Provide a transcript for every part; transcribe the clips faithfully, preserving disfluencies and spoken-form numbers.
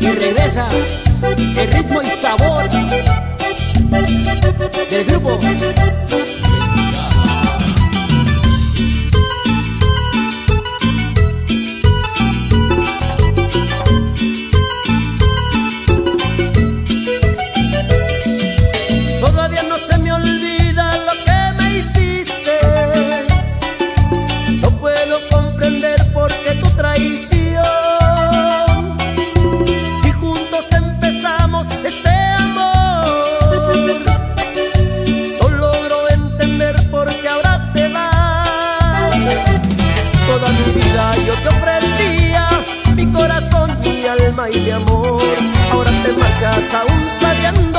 Y regresa el ritmo y sabor del grupo. Todavía no se me olvida lo que me hiciste, no puedo comprender por qué tu traición. Yo te ofrecía mi corazón, mi alma y mi amor. Ahora te marchas aún sabiendo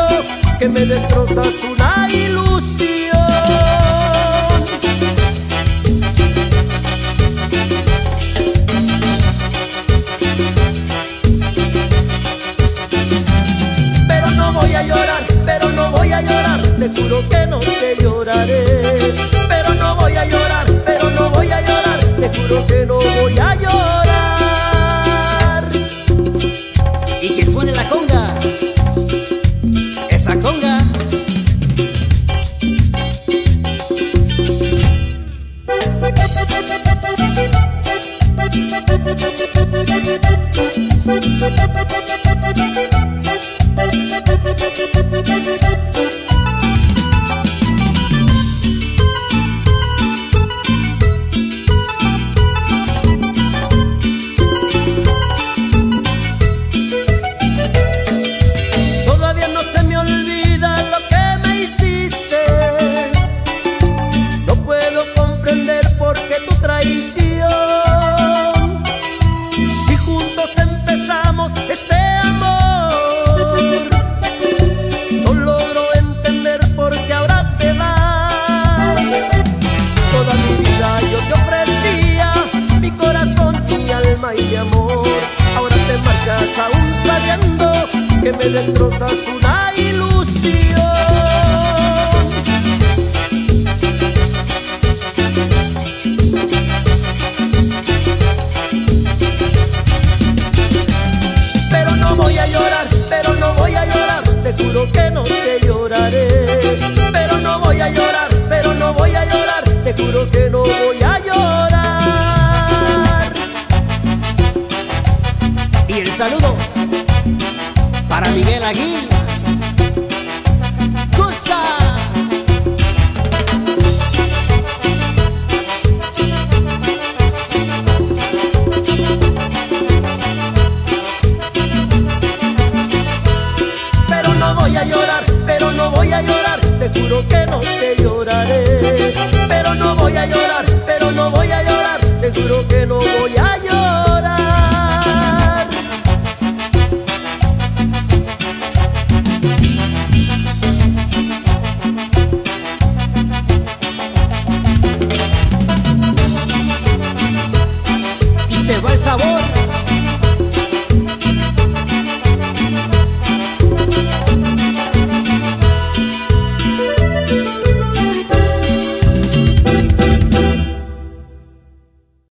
que me destrozas una ilusión. Pero no voy a llorar, pero no voy a llorar, te juro que no te lloraré. Pero no voy a llorar, pero no voy a llorar, te juro que no voy a llorar. Y que suene la conga, esa conga. Si juntos empezamos este amor, no logro entender por qué ahora te vas. Toda mi vida yo te ofrecía mi corazón, mi alma y mi amor. Ahora te marchas aún sabiendo que me destrozas una ilusión. Te juro que no te lloraré, pero no voy a llorar, pero no voy a llorar, te juro que no voy a llorar. Y el saludo para Miguel Aguila. ¡Cosa!